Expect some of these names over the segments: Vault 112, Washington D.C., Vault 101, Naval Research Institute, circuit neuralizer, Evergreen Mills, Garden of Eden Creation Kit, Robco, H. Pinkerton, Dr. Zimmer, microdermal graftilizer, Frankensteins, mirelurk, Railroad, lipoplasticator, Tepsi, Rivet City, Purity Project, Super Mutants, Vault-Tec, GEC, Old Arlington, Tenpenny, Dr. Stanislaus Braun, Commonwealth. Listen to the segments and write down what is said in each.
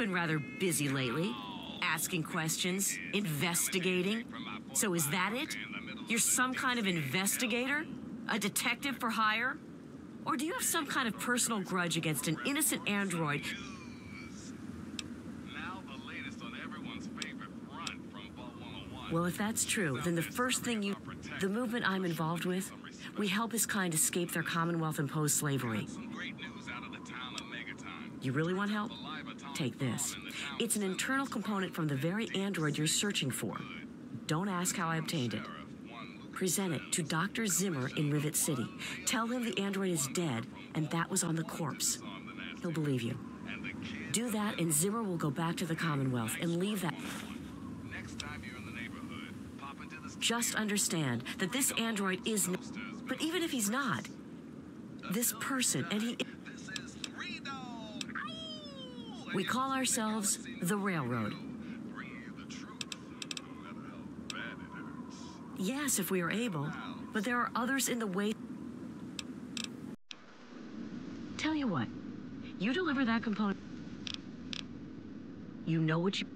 been rather busy lately, asking questions, investigating. So is that it? You're some kind of investigator? A detective for hire? Or do you have some kind of personal grudge against an innocent android? Now the latest on everyone's favorite front from Vault 101. Well, if that's true, then the first thing you... The movement I'm involved with, we help his kind escape their Commonwealth-imposed slavery. You really want help? Take this. It's an internal component from the very android you're searching for. Don't ask how I obtained it. Present it to Dr. Zimmer in Rivet City. Tell him the android is dead and that was on the corpse. He'll believe you. Do that and Zimmer will go back to the Commonwealth and leave that. Just understand that this android is not, but even if he's not, this person, and he... We call ourselves the Railroad. Yes, if we are able, but there are others in the way. Tell you what, you deliver that component. You know what you...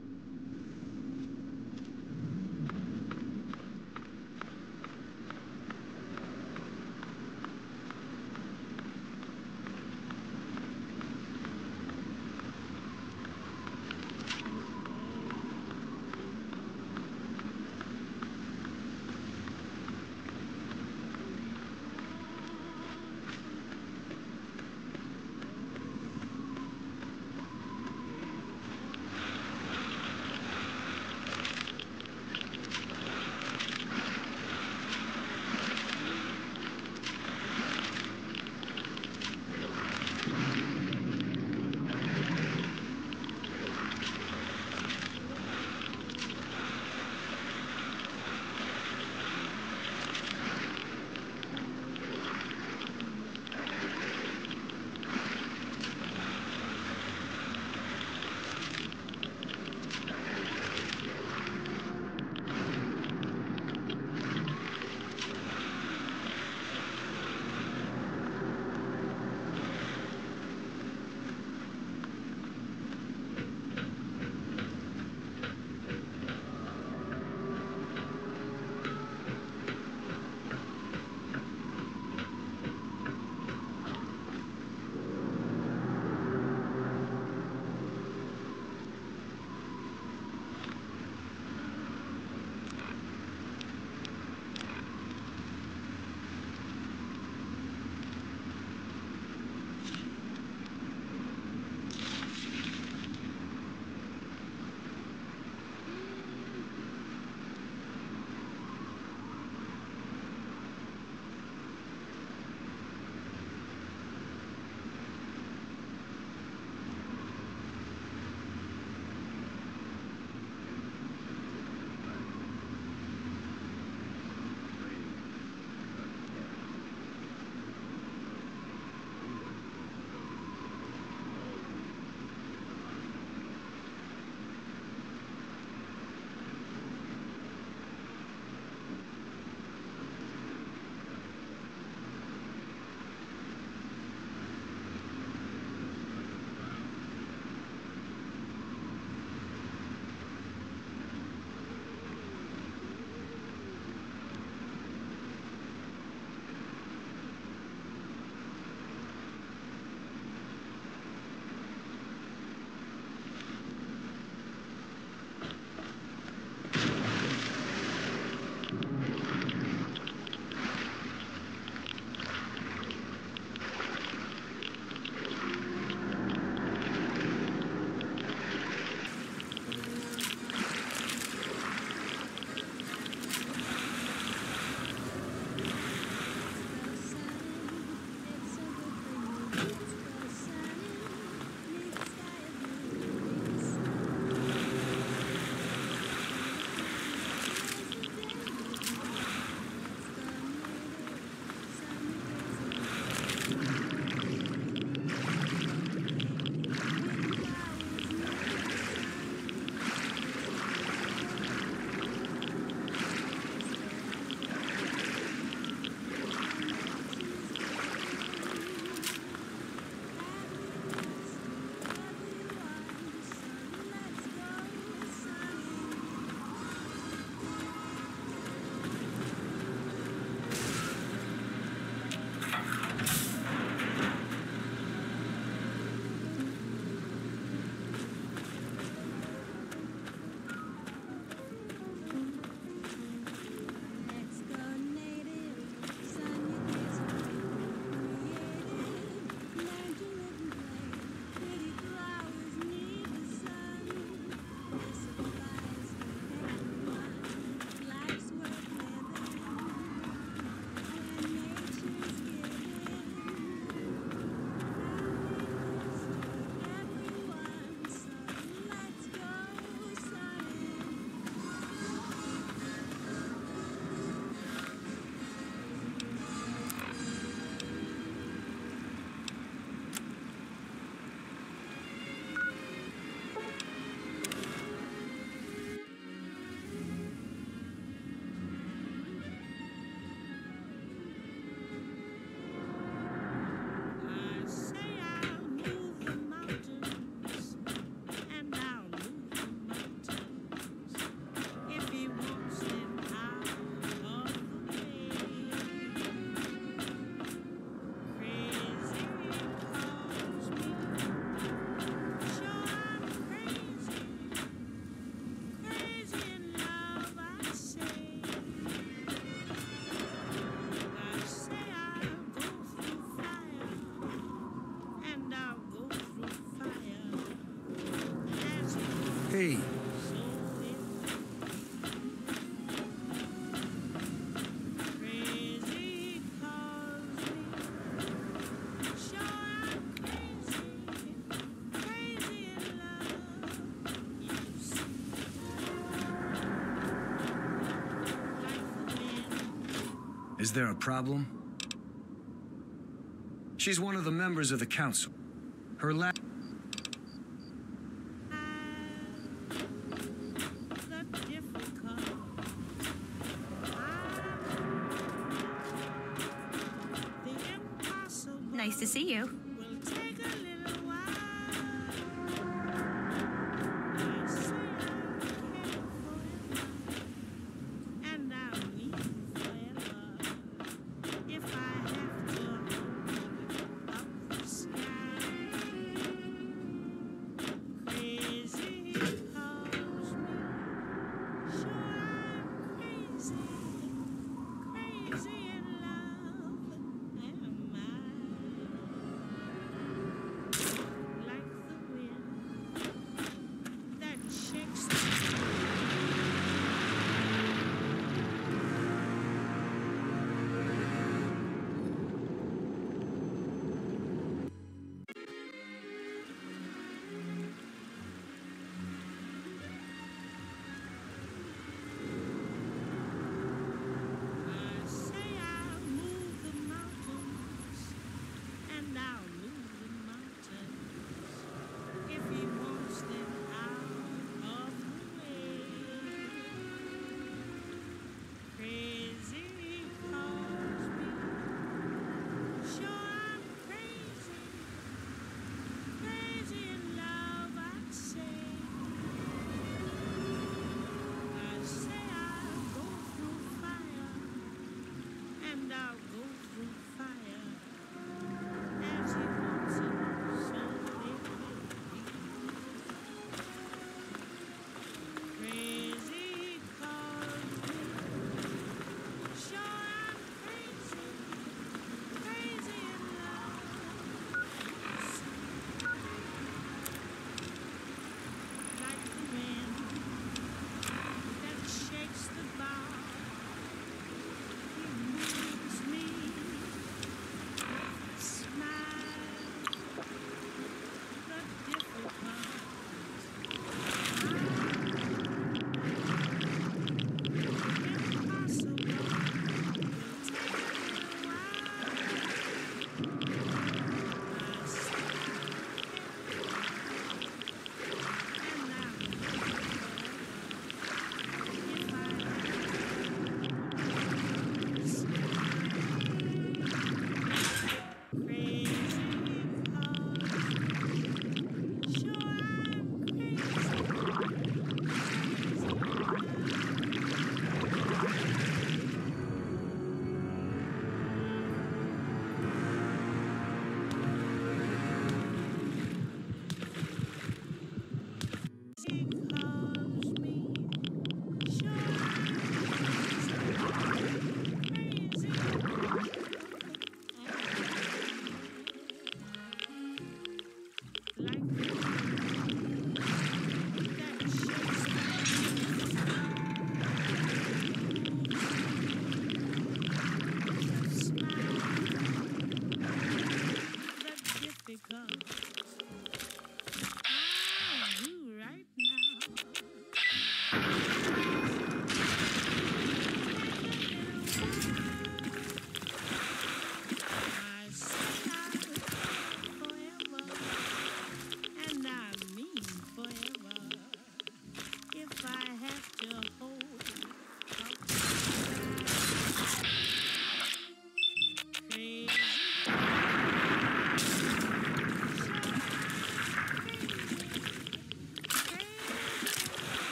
see. Is there a problem? She's one of the members of the council. Her last... Nice to see you.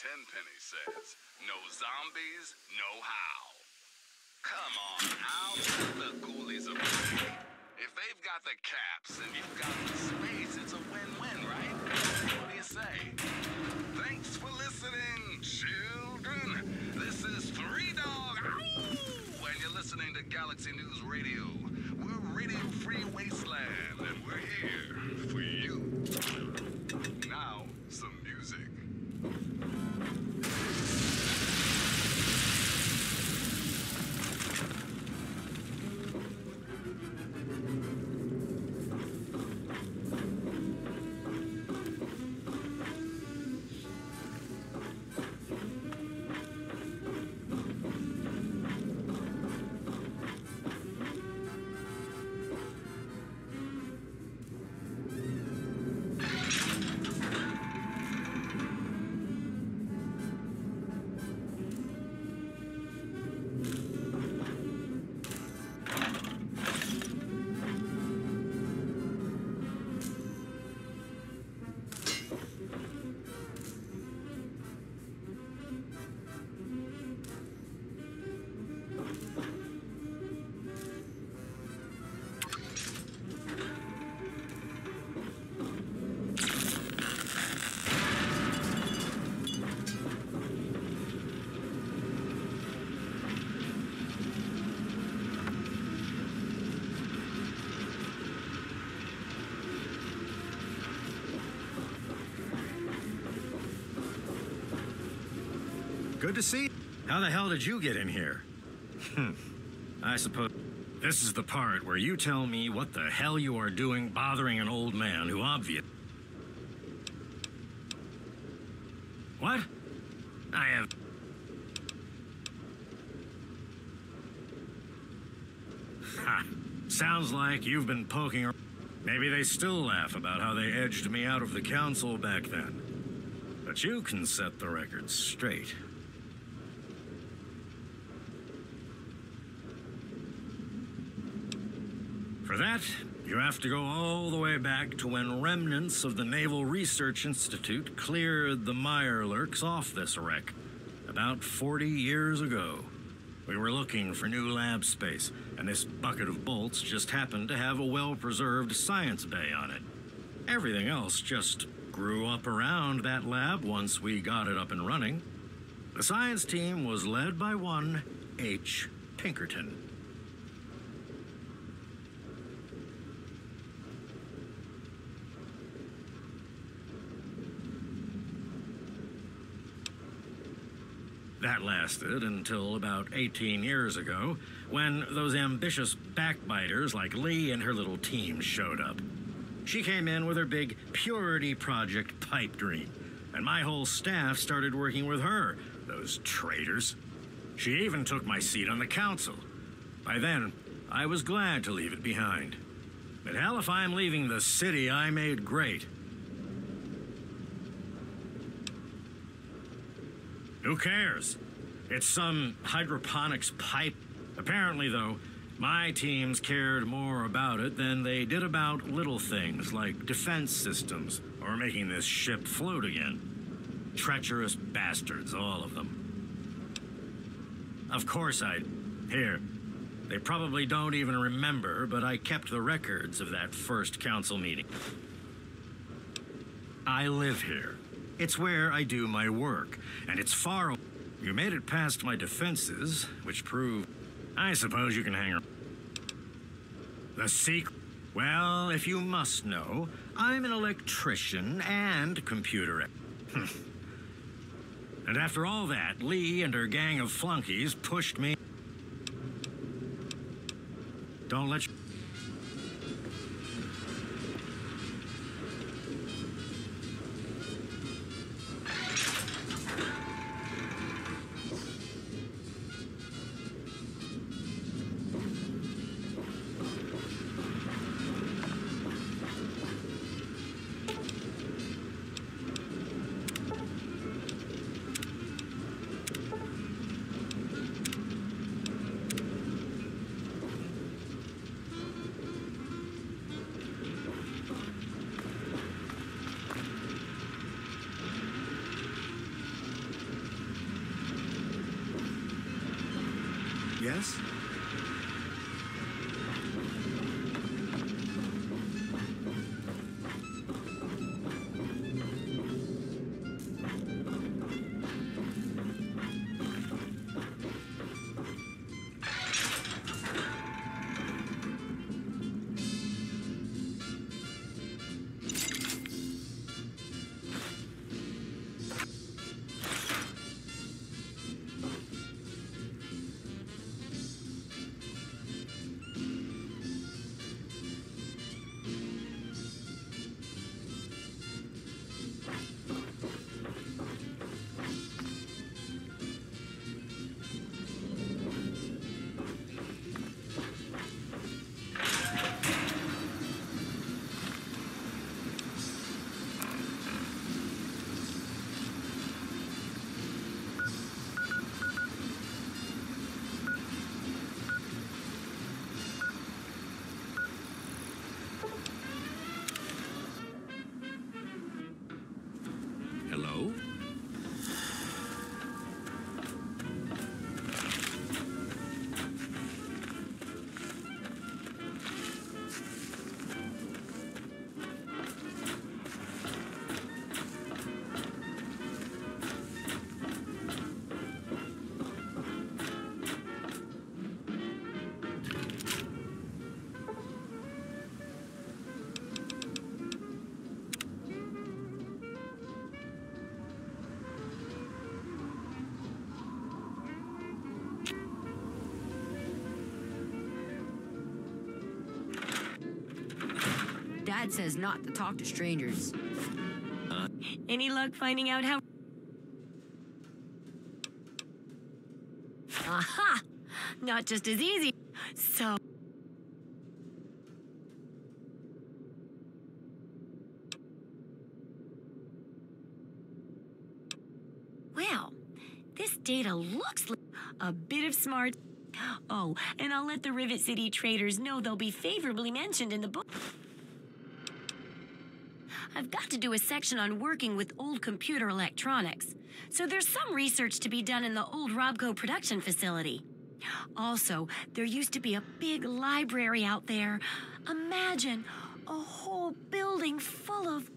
Tenpenny says, no zombies, no how. Come on, I'll put the ghoulies away. If they've got the caps and you've got the space, it's a win-win, right? What do you say? Thanks for listening, children. This is Three Dog, and you're listening to Galaxy News Radio. We're Radio Free Wasteland, and we're here for you. Now, some music. Good to see you. How the hell did you get in here? I suppose this is the part where you tell me what the hell you are doing bothering an old man who obviously... What? I have... Ha! Sounds like you've been poking around. Maybe they still laugh about how they edged me out of the council back then. But you can set the record straight. For that, you have to go all the way back to when remnants of the Naval Research Institute cleared the mirelurks off this wreck about 40 years ago. We were looking for new lab space, and this bucket of bolts just happened to have a well-preserved science bay on it. Everything else just grew up around that lab once we got it up and running. The science team was led by one H. Pinkerton. That lasted until about 18 years ago, when those ambitious backbiters like Lee and her little team showed up. She came in with her big Purity Project pipe dream, and my whole staff started working with her, those traitors. She even took my seat on the council. By then, I was glad to leave it behind. But hell if I'm leaving the city I made great. Who cares? It's some hydroponics pipe. Apparently, though, my teams cared more about it than they did about little things like defense systems or making this ship float again. Treacherous bastards, all of them. Of course I'd... Here. They probably don't even remember, but I kept the records of that first council meeting. I live here. It's where I do my work, and it's far away. You made it past my defenses, which prove... I suppose you can hang around. The secret... Well, if you must know, I'm an electrician and computer... And after all that, Lee and her gang of flunkies pushed me... Don't let you... Mills. Dad says not to talk to strangers. Any luck finding out how... Aha! Not just as easy. So... Well, this data looks like a bit of smart... Oh, and I'll let the Rivet City traders know they'll be favorably mentioned in the book. I've got to do a section on working with old computer electronics, so there's some research to be done in the old Robco production facility. Also, there used to be a big library out there. Imagine a whole building full of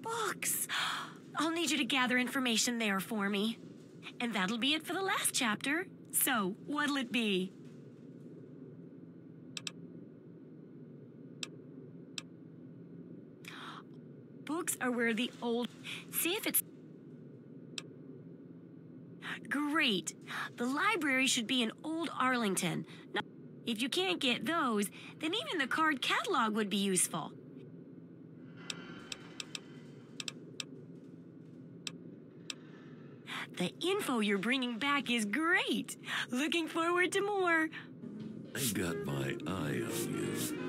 books. I'll need you to gather information there for me. And that'll be it for the last chapter. So, what'll it be? Books are where the old... See if it's... Great. The library should be in Old Arlington. Now, if you can't get those, then even the card catalog would be useful. The info you're bringing back is great. Looking forward to more. I got my eye on you.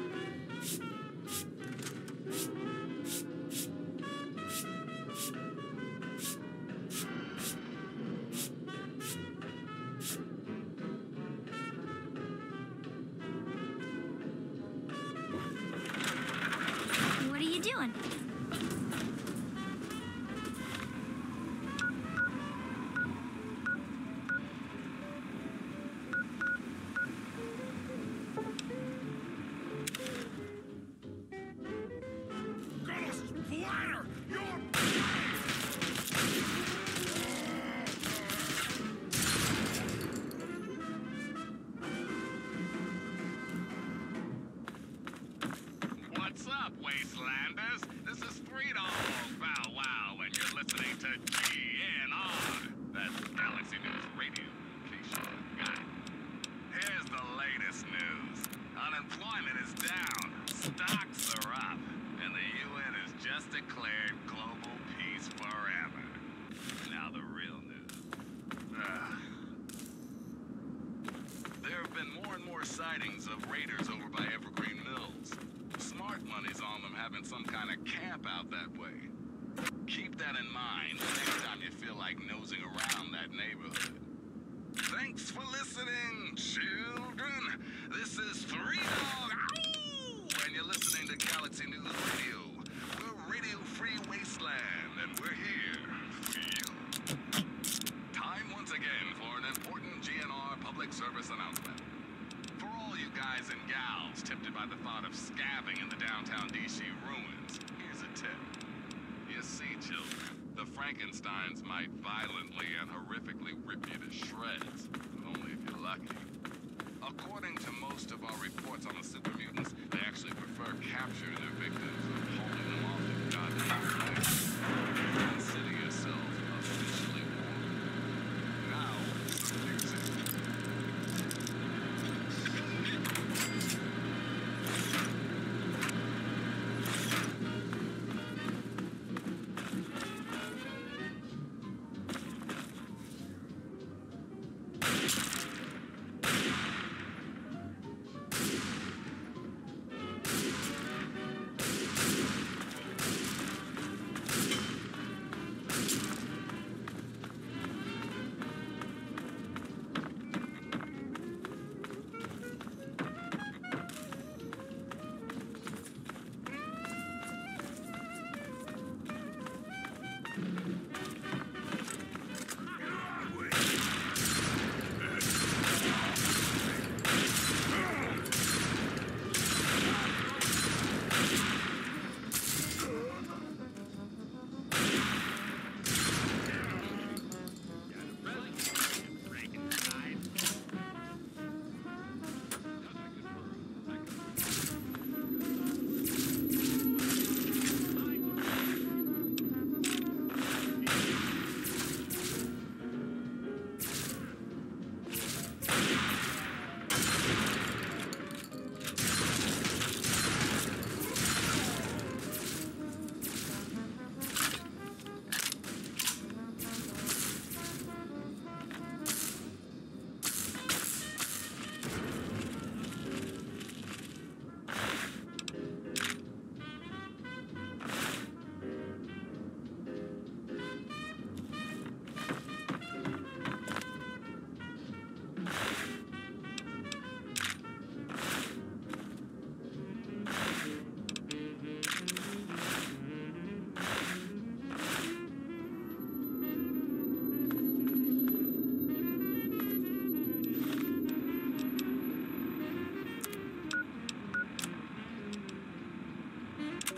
Service announcement. guys and gals tempted by the thought of scabbing in the downtown DC ruins, here's a tip. You see, children, the Frankensteins might violently and horrifically rip you to shreds, only if you're lucky. According to most of our reports on the Super Mutants, they actually prefer capturing their victims and holding them off to goddamn place. Consider yourselves officially warned. Now, here's it.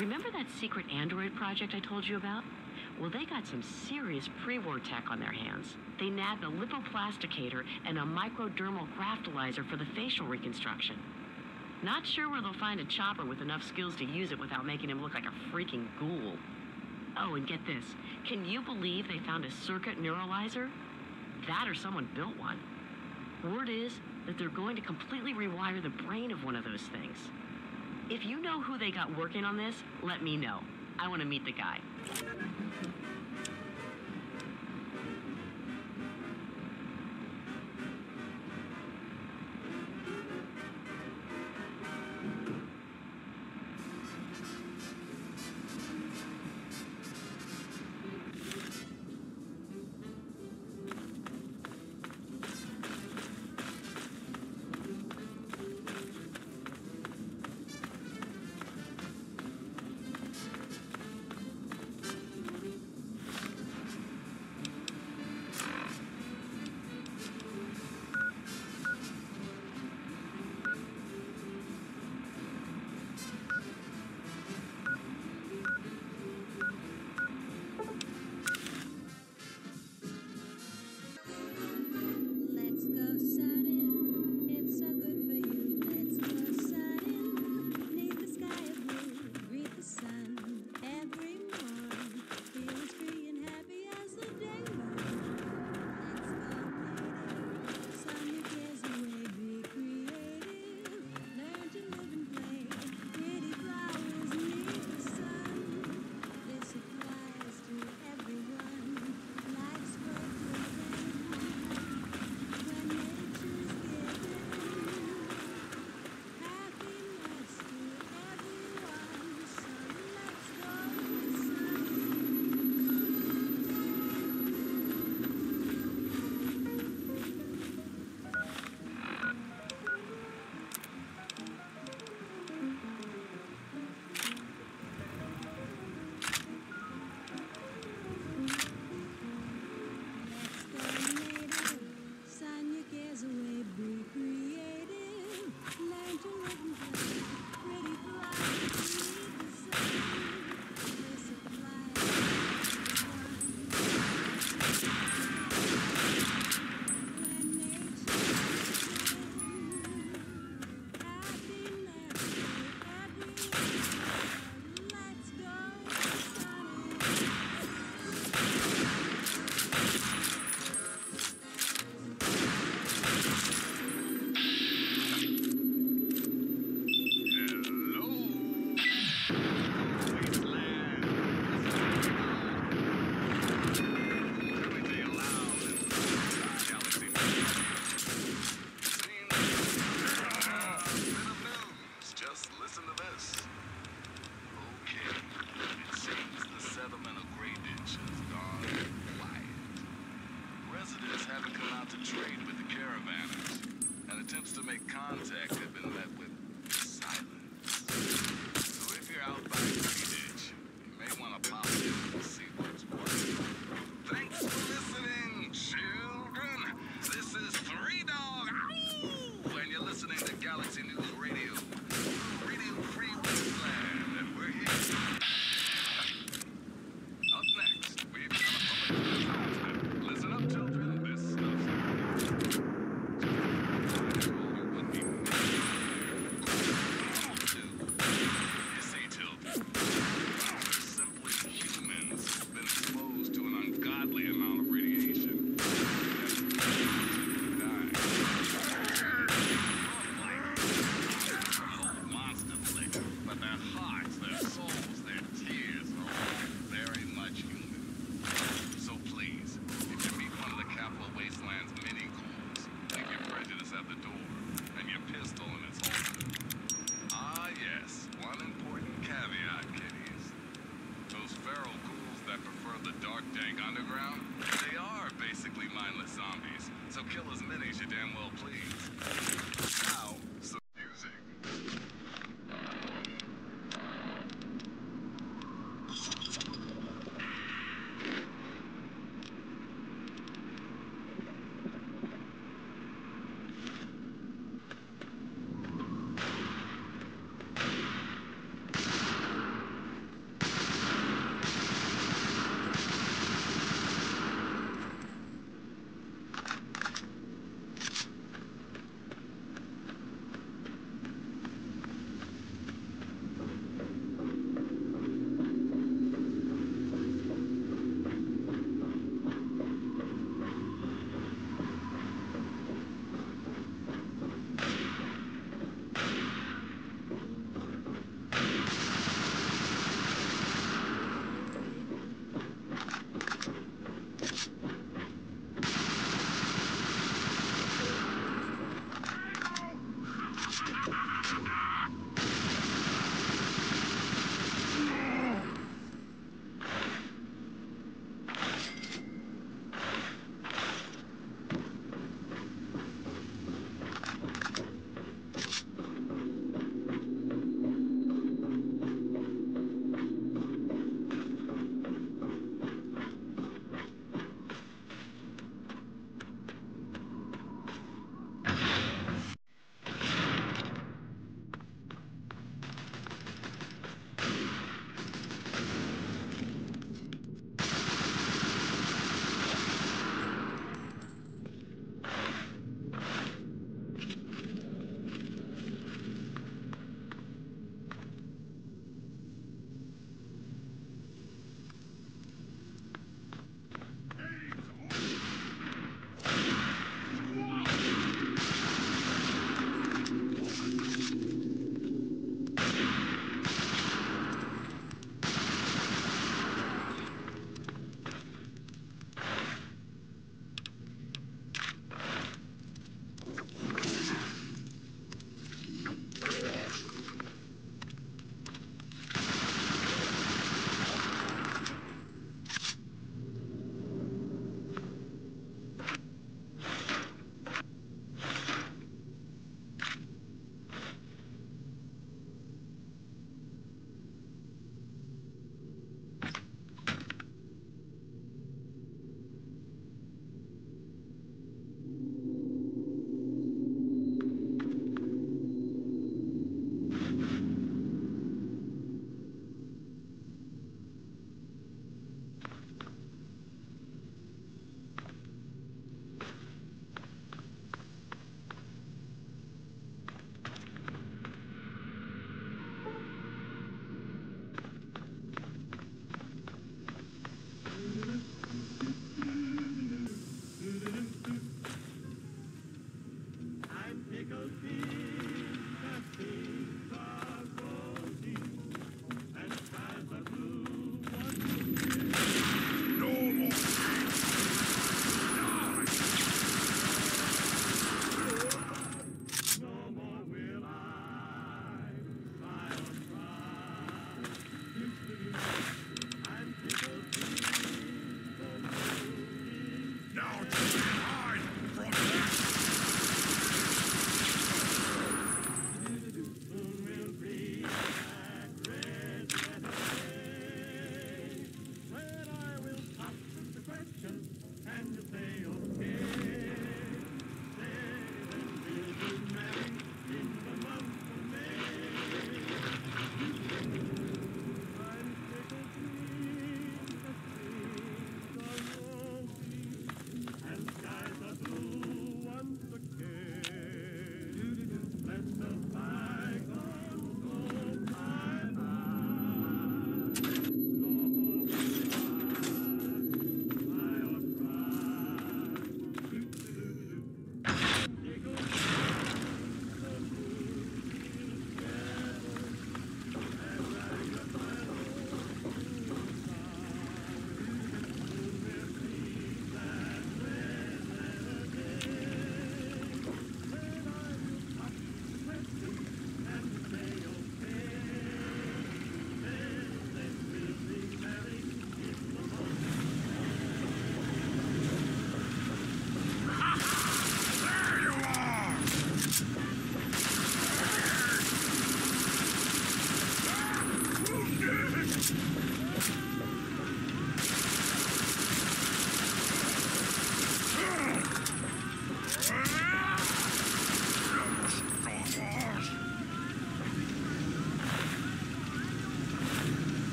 Remember that secret android project I told you about? Well, they got some serious pre-war tech on their hands. They nabbed a lipoplasticator and a microdermal graftilizer for the facial reconstruction. Not sure where they'll find a chopper with enough skills to use it without making him look like a freaking ghoul. Oh, and get this. Can you believe they found a circuit neuralizer? That or someone built one. Word is that they're going to completely rewire the brain of one of those things. If you know who they got working on this, let me know. I want to meet the guy. the vest. Okay. It seems the settlement of Grey Ditch has gone quiet. Residents haven't come out to trade with the caravanners, and attempts to make contact have been met with silence. So if you're out by Grey Ditch, you may want to pop in and see what's what. Thanks for listening, children. This is Three Dog Ow! And you're listening to Galaxy News Radio. Radio Free Westland, and we're here. Up next, we've got a public disaster. Listen up, children. This stuff's happening. If you would be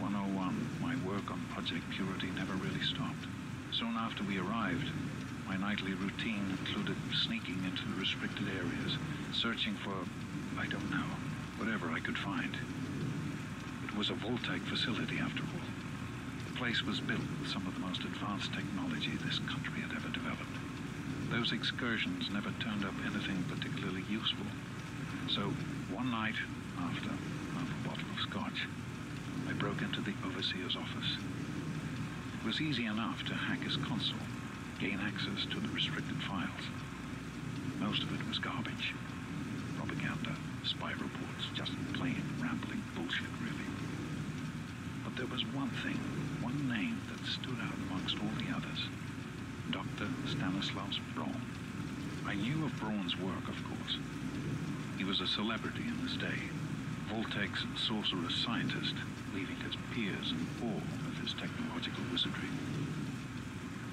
101, my work on Project Purity never really stopped. Soon after we arrived, my nightly routine included sneaking into the restricted areas, searching for, I don't know, whatever I could find. It was a Vault-Tec facility, after all. The place was built with some of the most advanced technology this country had ever developed. Those excursions never turned up anything particularly useful. So, one night, after half a bottle of scotch, I broke into the overseer's office. It was easy enough to hack his console, gain access to the restricted files. Most of it was garbage. Propaganda, spy reports, just plain rambling bullshit, really. But there was one thing, one name that stood out amongst all the others. Dr. Stanislaus Braun. I knew of Braun's work, of course. He was a celebrity in his day. Vault-Tec's sorcerer scientist, leaving his peers in awe of his technological wizardry.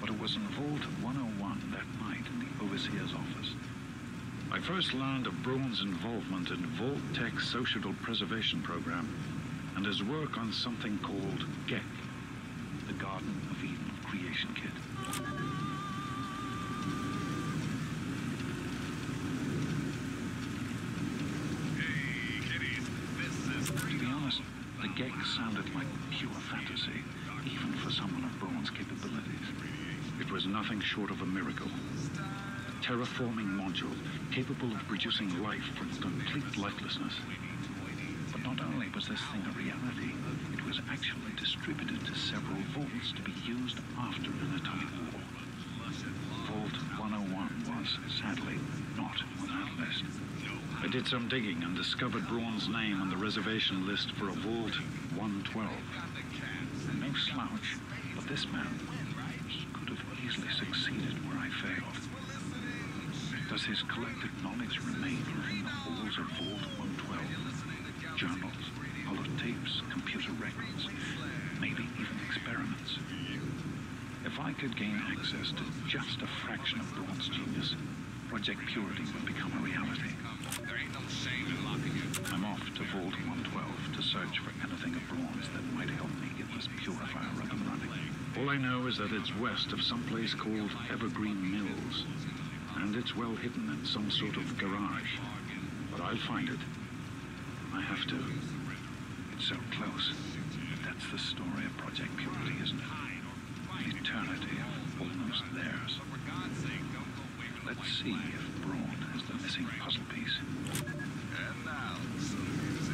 But it was in Vault 101 that night in the overseer's office. I first learned of Braun's involvement in Vault-Tec's social preservation program and his work on something called GEC, the Garden of Eden Creation Kit. GEC sounded like pure fantasy, even for someone of Braun's capabilities. It was nothing short of a miracle. A terraforming module capable of producing life from complete lifelessness. But not only was this thing a reality, it was actually distributed to several vaults to be used after an atomic war. Vault 101 was, sadly, not on that list. I did some digging and discovered Braun's name on the reservation list for a Vault 112. No slouch, but this man, he could have easily succeeded where I failed. Does his collected knowledge remain within the halls of Vault 112? Journals, holotapes, computer records, maybe even experiments. If I could gain access to just a fraction of Braun's genius, Project Purity would become a reality. There ain't no shame in locking it. I'm off to Vault 112 to search for anything of Braun's that might help me get this purifier up and running. All I know is that it's west of some place called Evergreen Mills, and it's well hidden in some sort of garage. But I'll find it. I have to. It's so close. That's the story of Project Purity, isn't it? An eternity of almost theirs. Let's see if Braun is the missing puzzle piece. And now, some music.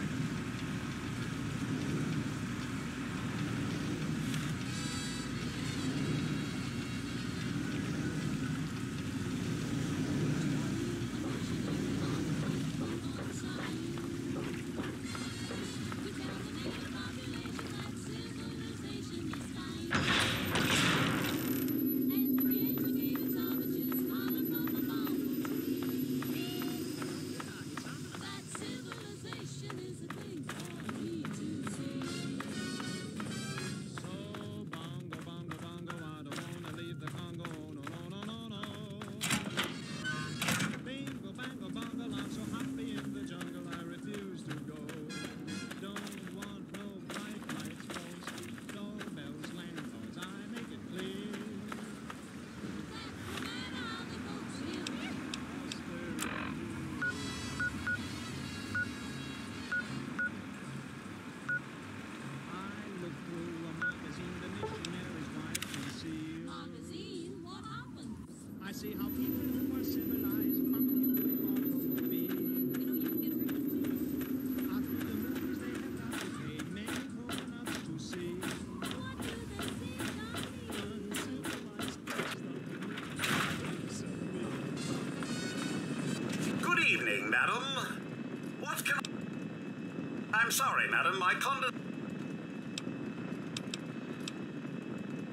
Sorry, madam, my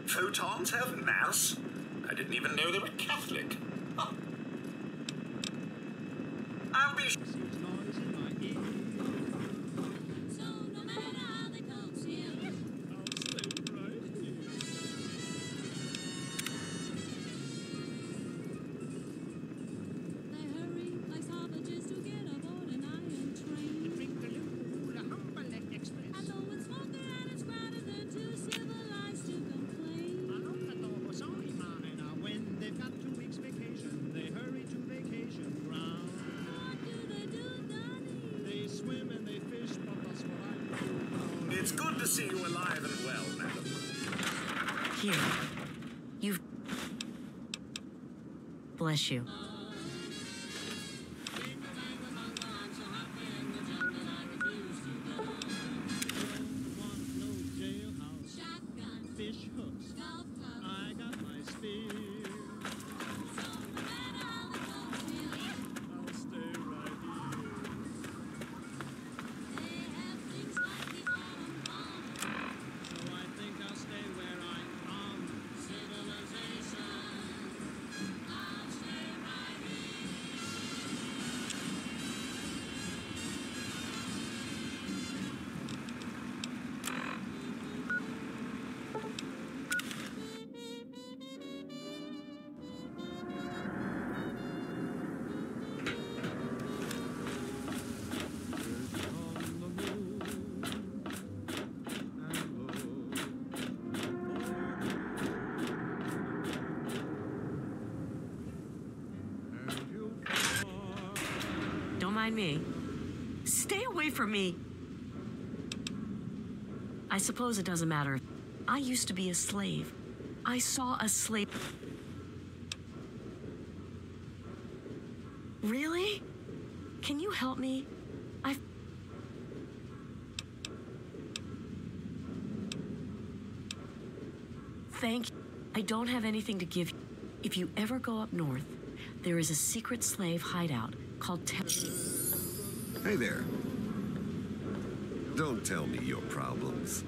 photons have mass? I didn't even know they were Catholic. Oh. I'll be It's good to see you alive and well, madam. Here. You've... Bless you. Me. Stay away from me. I suppose it doesn't matter. I used to be a slave. I saw a slave. Really? Can you help me? Thank you. I don't have anything to give you. If you ever go up north, there is a secret slave hideout called Tepsi. Hey there. Don't tell me your problems.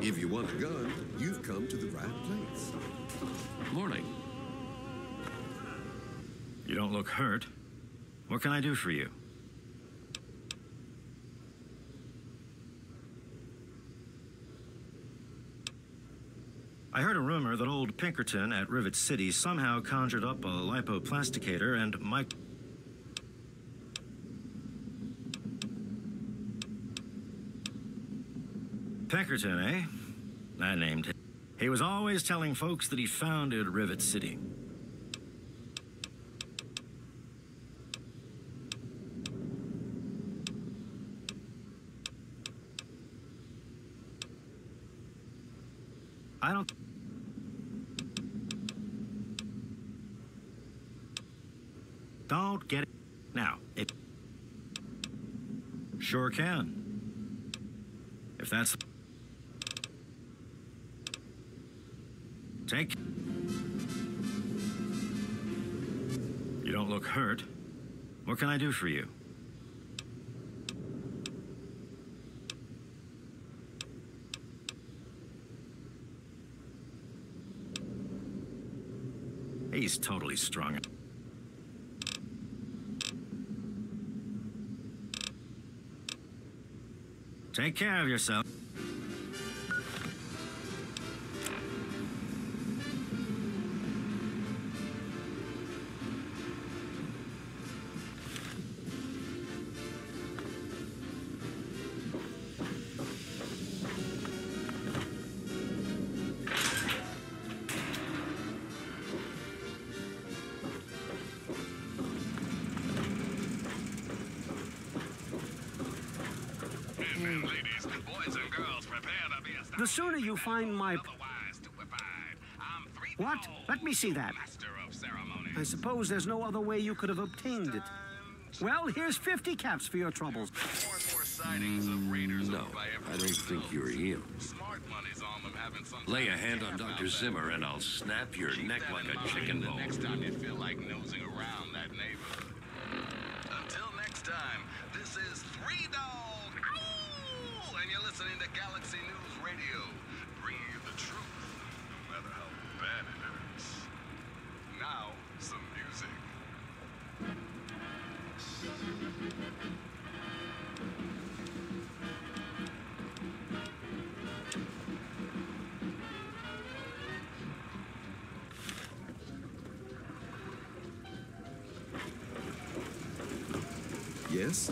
If you want a gun, you've come to the right place. Morning. You don't look hurt. What can I do for you? I heard a rumor that old Pinkerton at Rivet City somehow conjured up a lipoplasticator and Pinkerton, eh? I named him. He was always telling folks that he founded Rivet City. I don't... Don't get it. Now, it... Sure can. If that's... Take. You don't look hurt. What can I do for you? He's totally strung. Take care of yourself. sooner you find my... What? Let me see that. I suppose there's no other way you could have obtained it. Well, here's 50 caps for your troubles. No, I don't think you're him. Lay a hand on Dr. Zimmer and I'll snap your neck like a chicken bone. Next time you feel like nosing around that neighborhood. Until next time, this is 3 Dog, and you're listening to Galaxy News Radio, bringing you the truth, no matter how bad it hurts. Now, some music. Yes?